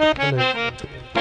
Good night.